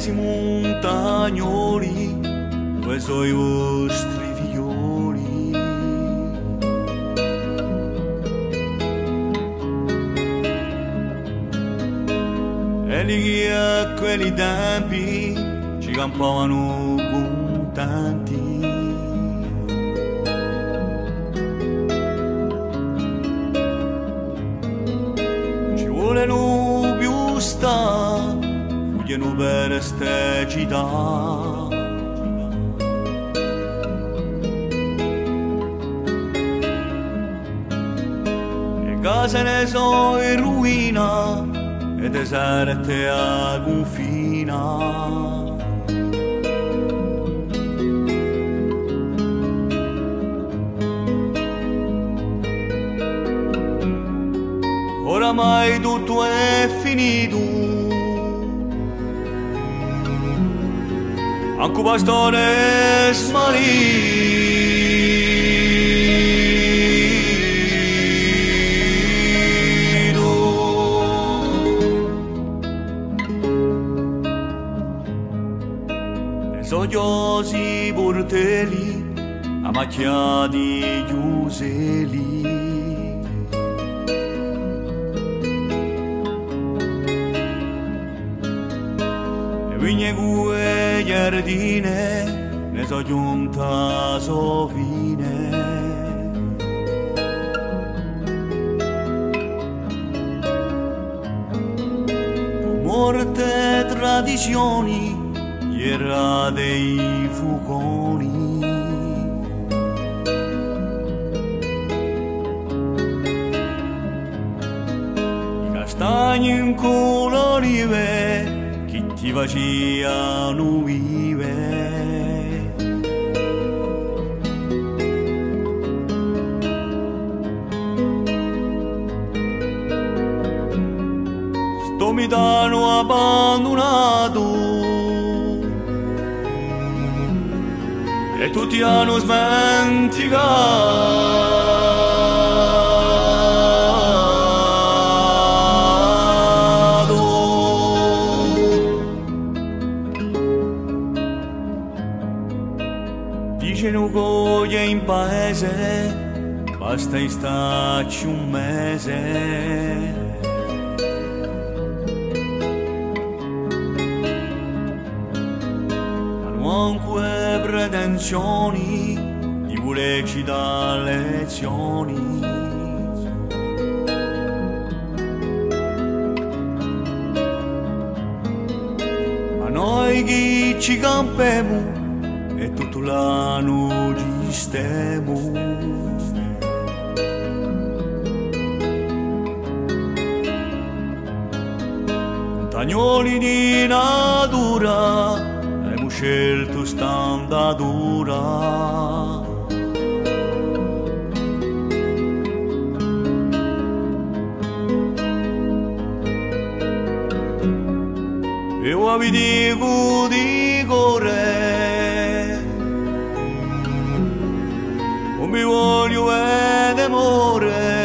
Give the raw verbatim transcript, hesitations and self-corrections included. paesi montagnoli, dove sono i vostri figlioli. E lì a quelli tempi ci campavano contanti. Ci volevano più sta, fuggiono per ste città. E case ne so in ruina, e deserte a confina. Oramai tutto è finito, anche un pastore è smarito. Ne sogliosi portelli, a macchia di chiuseli. Vigne gue giardine, ne so giunta sovine. Tu morte tradizioni, era dei fugoni. I castagni in colorive, chi ti facciano vive. Sto mitano abbandonato, e tutti hanno smenticato. Dicono che in paese basta starci un mese. Qualunque pretensioni di volerci dare lezioni. Ma noi chi ci campiamo? E tutto l'anno ci stiamo. Montagnoli di natura, abbiamo scelto standadura. E ora vi dico di correre, non mi voglio e demore.